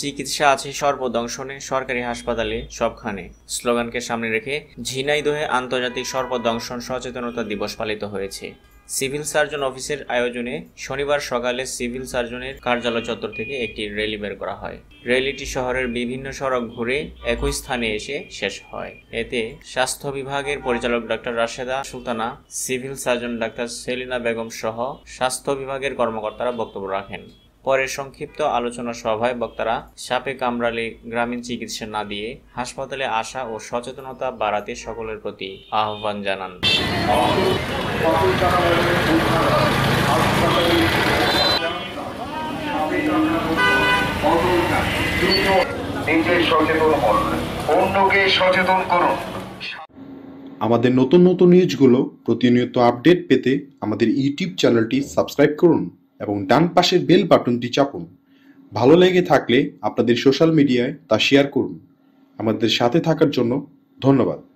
চিকিৎসা আছে সর্পদংশনে সরকারি হাসপাতালে সবখানে স্লোগানকে সামনে রেখে ঝিনাইদহে আন্তর্জাতিক সর্পদংশন সচেতনতা দিবস পালিত হয়েছে। সিভিল সার্জন অফিসের আয়োজনে শনিবার সকালে সিভিল সার্জনের কার্যালয় চত্বর থেকে একটি র্যালি বের করা হয়। র্যালিটি শহরের বিভিন্ন সড়ক ঘুরে একই স্থানে এসে শেষ হয়। এতে স্বাস্থ্য বিভাগের পরিচালক doctor Rasheda Sultana, civil surgeon doctor Selina Begum সহ স্বাস্থ্য বিভাগের কর্মকর্তারা বক্তব্য রাখেন। পরে সংক্ষিপ্ত আলোচনা সভায় বক্তারা সাপে কামড়ালে গ্রামীণ চিকিৎসা না দিয়ে হাসপাতালে আসা ও সচেতনতা বাড়াতে সকলের প্রতি আহ্বান জানান। আমাদের নতুন নতুন নিউজগুলো প্রতিনিয়ত আপডেট পেতে আমাদের ইউটিউব চ্যানেলটি সাবস্ক্রাইব করুন এবং ডান পাশের বেল বাটনটি চাপুন। ভালো লেগে থাকলে আপনাদের সোশ্যাল মিডিয়ায় তা শেয়ার করুন। আমাদের সাথে থাকার জন্য ধন্যবাদ।